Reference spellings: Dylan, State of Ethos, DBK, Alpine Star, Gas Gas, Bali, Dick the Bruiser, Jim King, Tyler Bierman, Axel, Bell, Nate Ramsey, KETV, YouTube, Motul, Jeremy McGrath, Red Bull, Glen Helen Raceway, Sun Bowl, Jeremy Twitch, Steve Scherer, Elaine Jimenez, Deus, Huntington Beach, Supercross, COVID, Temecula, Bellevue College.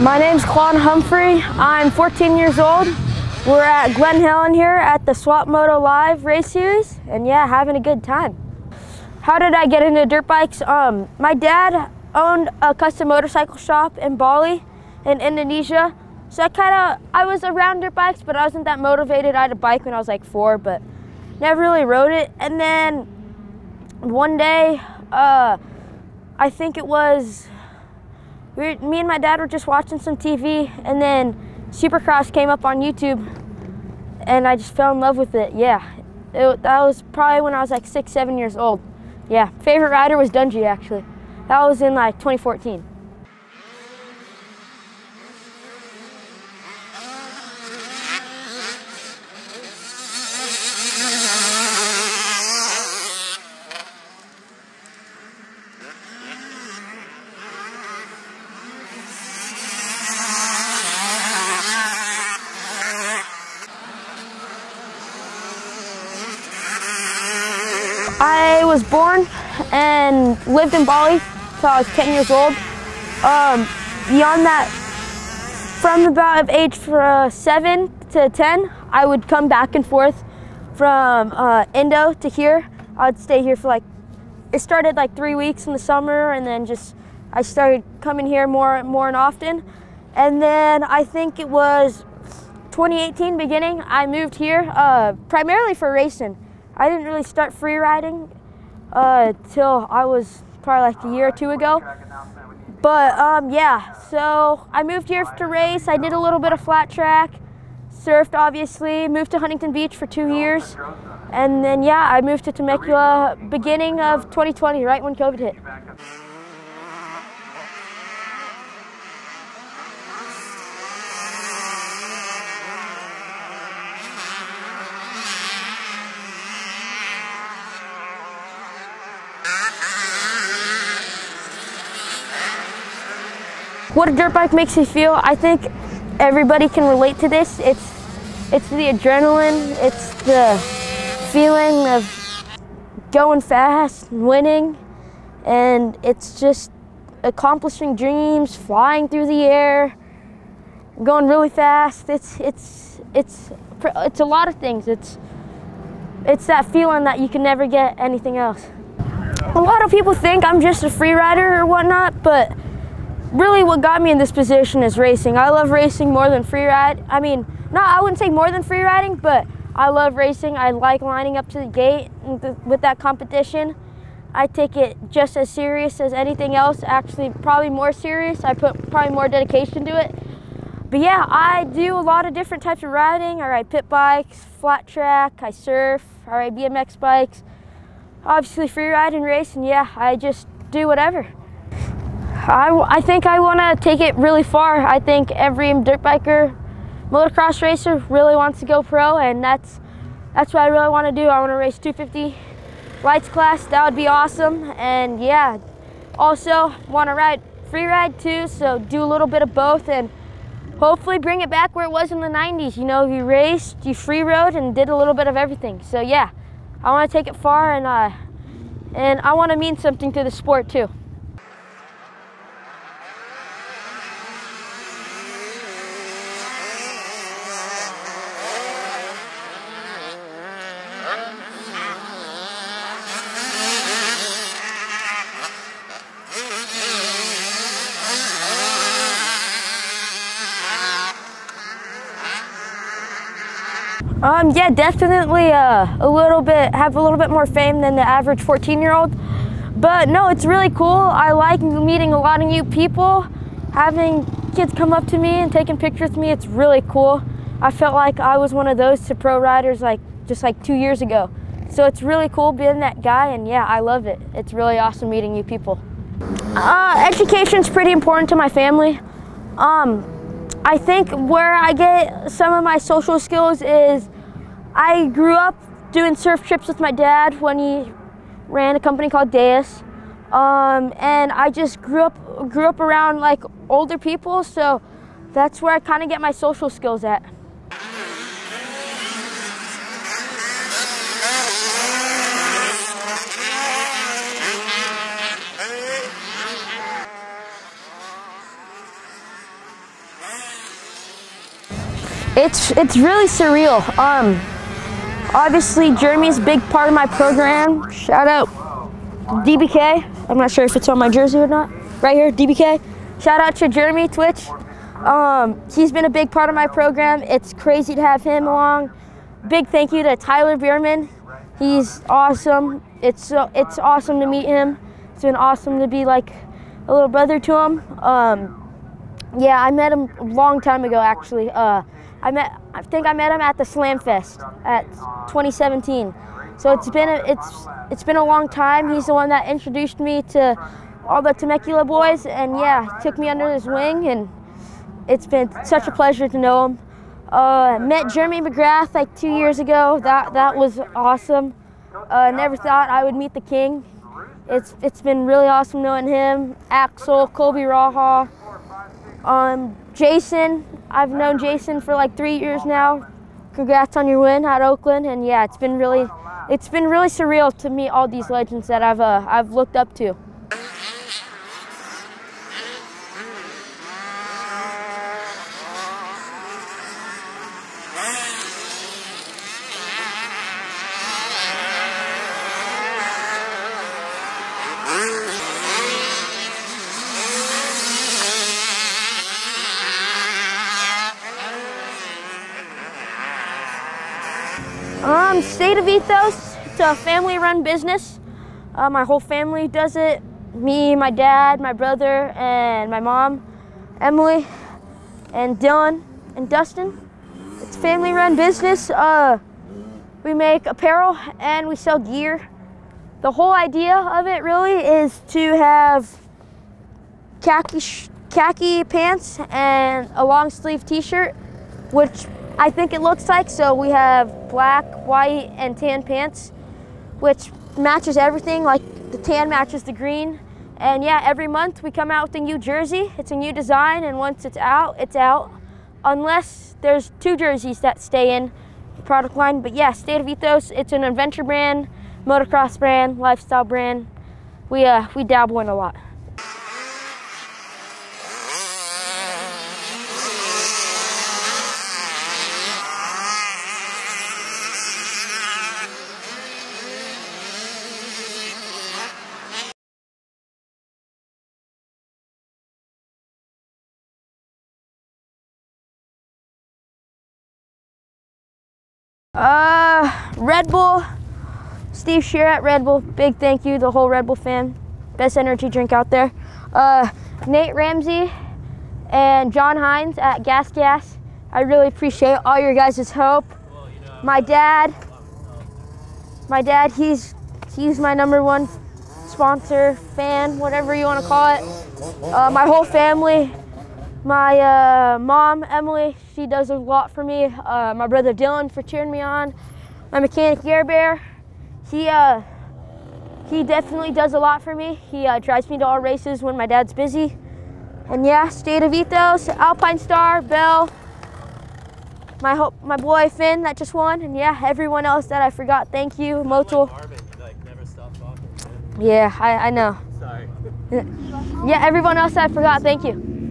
My name's Kelana Humphrey. I'm 14 years old. We're at Glen Helen here at the Swap Moto Live Race Series, and yeah, having a good time. How did I get into dirt bikes? My dad owned a custom motorcycle shop in Bali, in Indonesia. So I was around dirt bikes, but I wasn't that motivated. I had a bike when I was like 4, but never really rode it. And then one day, I think it was, me and my dad were just watching some TV, and then Supercross came up on YouTube, and I just fell in love with it. Yeah, that was probably when I was like 6, 7 years old. Yeah, favorite rider was Dungey, actually. That was in like 2014. I was born and lived in Bali until I was 10 years old. Beyond that, from about age 7 to 10, I would come back and forth from Indo to here. I would stay here for like, it started like 3 weeks in the summer, and then just, I started coming here more and often. And then I think it was 2018 beginning, I moved here primarily for racing. I didn't really start free riding till I was probably like a year or 2 ago. But yeah, so I moved here to race. I did a little bit of flat track, surfed obviously, moved to Huntington Beach for 2 years. And then yeah, I moved to Temecula beginning of 2020, right when COVID hit. What a dirt bike makes you feel, I think everybody can relate to this. It's the adrenaline, it's the feeling of going fast, winning, and it's just accomplishing dreams, flying through the air, going really fast. It's a lot of things. It's that feeling that you can never get anything else. A lot of people think I'm just a free rider or whatnot, but really what got me in this position is racing. I love racing more than free ride. I mean, no, I wouldn't say more than free riding, but I love racing. I like lining up to the gate with that competition. I take it just as serious as anything else, actually probably more serious. I put probably more dedication to it. But yeah, I do a lot of different types of riding. I ride pit bikes, flat track, I surf, I ride BMX bikes, obviously free ride and race, and yeah, I just do whatever. I think I want to take it really far. I think every dirt biker, motocross racer really wants to go pro, and that's what I really want to do. I want to race 250 lights class. That would be awesome. And yeah, also want to ride free ride too, so do a little bit of both and hopefully bring it back where it was in the 90s. You know, you raced, you free rode, and did a little bit of everything. So yeah, I want to take it far, and I want to mean something to the sport too. Yeah, definitely have a little bit more fame than the average 14-year-old. But no, it's really cool. I like meeting a lot of new people, having kids come up to me and taking pictures with me. It's really cool. I felt like I was one of those to pro riders just 2 years ago. So it's really cool being that guy, and yeah, I love it. It's really awesome meeting new people. Education's pretty important to my family. I think where I get some of my social skills is I grew up doing surf trips with my dad when he ran a company called Deus, and I just grew up around like older people, so that's where I kind of get my social skills at. It's really surreal. Obviously Jeremy's a big part of my program. Shout out DBK. I'm not sure if it's on my jersey or not. Right here, DBK. Shout out to Jeremy Twitch. He's been a big part of my program. It's crazy to have him along. Big thank you to Tyler Bierman. He's awesome. It's awesome to meet him. It's been awesome to be like a little brother to him. Yeah, I met him a long time ago actually. I think I met him at the Slam Fest at 2017. So it's been a long time. He's the one that introduced me to all the Temecula boys, and yeah, took me under his wing, and it's been such a pleasure to know him. Met Jeremy McGrath like 2 years ago. That was awesome. Never thought I would meet the king. It's been really awesome knowing him. Axel, Colby Rahal, Jason. I've known Jason for like 3 years now. Congrats on your win at Oakland, and yeah, it's been really surreal to meet all these legends that I've looked up to. State of Ethos, it's a family-run business. My whole family does it. Me, my dad, my brother, and my mom, Emily, and Dylan, and Dustin. It's a family-run business. We make apparel and we sell gear. The whole idea of it really is to have khaki pants and a long-sleeve t-shirt, which I think it looks like. So we have black, white, and tan pants, which matches everything. Like the tan matches the green. And yeah, every month we come out with a new jersey. It's a new design, and once it's out, it's out. Unless there's two jerseys that stay in the product line. But yeah, State of Ethos, it's an adventure brand, motocross brand, lifestyle brand. We dabble in a lot. Red Bull, Steve Scherer at Red Bull, big thank you, the whole Red Bull fan, best energy drink out there. Nate Ramsey and John Hines at Gas Gas, I really appreciate all your guys' help. My dad, he's my #1 sponsor, fan, whatever you want to call it. My whole family, my mom, Emily, she does a lot for me. My brother Dylan for cheering me on. My mechanic Air Bear, he definitely does a lot for me. He drives me to all races when my dad's busy. And yeah, State of Ethos, Alpine Star, Bell, my boy Finn that just won, and yeah, everyone else that I forgot. Thank you, Motul. Yeah, I know. Sorry. Yeah, everyone else that I forgot. Thank you.